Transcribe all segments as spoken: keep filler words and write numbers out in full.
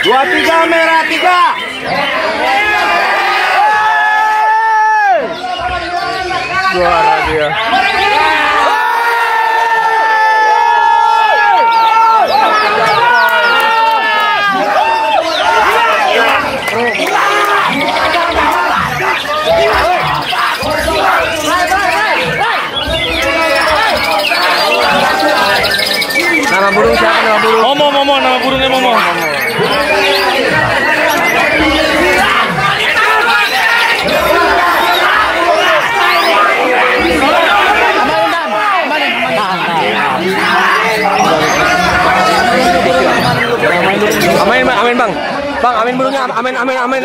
Dua tiga merah tiga. Juara dia. Nama burung siapa nama burung? Momo Momo nama burungnya Momo. Amin, amin bang, bang amin burungnya, amin, amin, amin,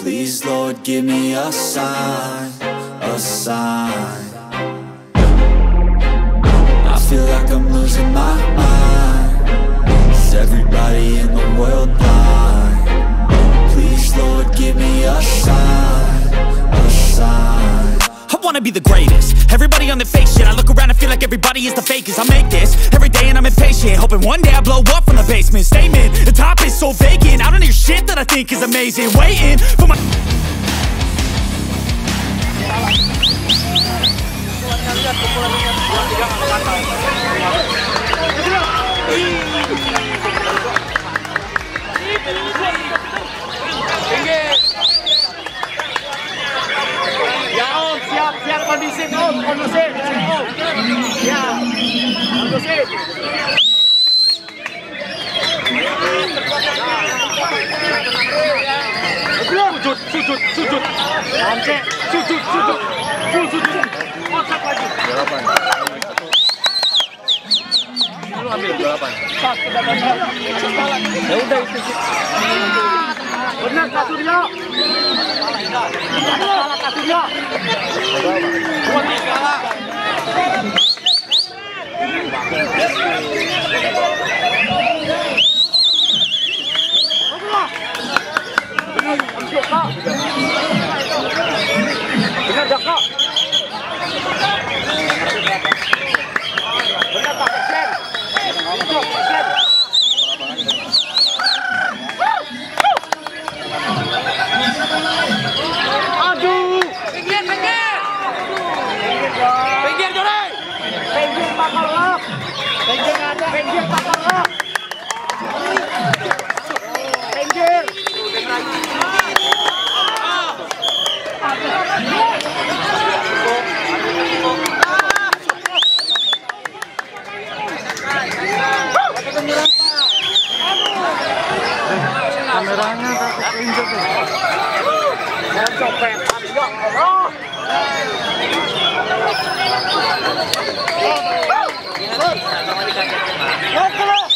Please, Lord, give me a sign, a sign. I feel like I'm losing my mind. Is everybody in the world blind? Please, Lord, give me a sign, a sign. I wanna be the greatest. Everybody on the fake shit. I look around and feel like everybody is the fakest. I make this every day and I'm impatient, hoping one day I blow up from the basement. Statement, the top is so vacant. I don't hear shit that I think is amazing. Waiting for my sujud, sujud, lancet, sujud, sujud, full sujud, otak lagi. Delapan. Lalu ambil delapan. Satu dapat delapan. Ya udah itu. Benar kasurnya. Salah kasurnya. Dua tiga lah. Benar tak kak? Benar tak persen? Betul persen. Aduh. Pinggir, pinggir. Pinggir juri. Pinggir pakar lap. Pinggir ada. Pinggir pakar lap. Pinggir. Kameranya tak kerinjut tu. Jangan copet, ambil orang. Okey. Dalam.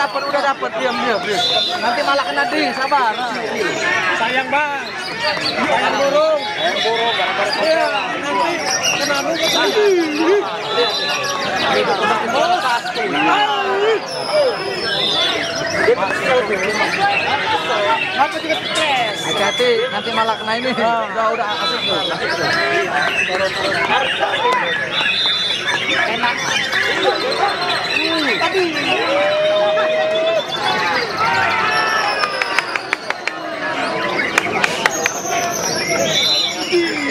dapat, udah dapat, diam diam. Nanti malah kena ding, sabar. Sayang bang, sayang burung. Sayang burung, gara-gara saya. Nanti kena ding. Hati-hati, nanti malah kena ini. Udah udah asik tuh. Enak. Tadi. Ih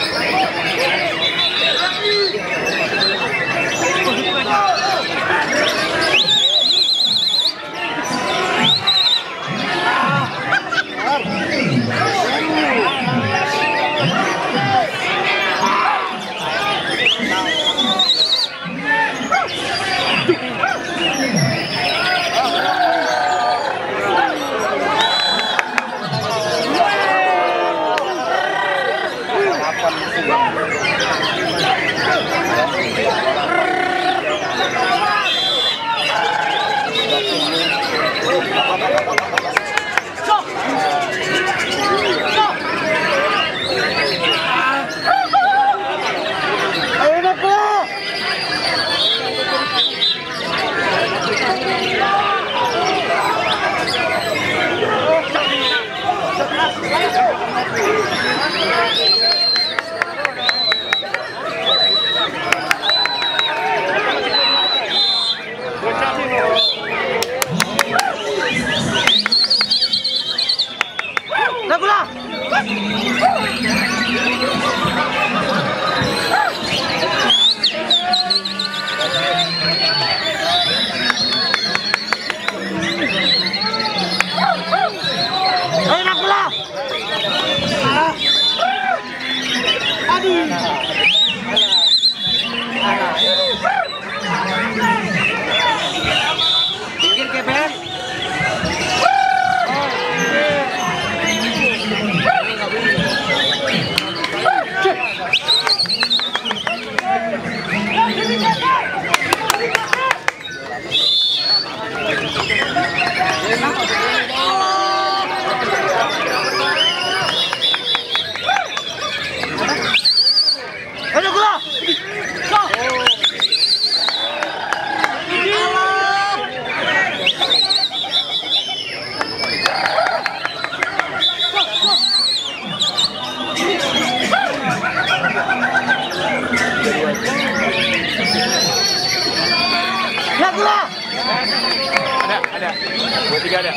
Tiga ada.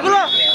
Kurang.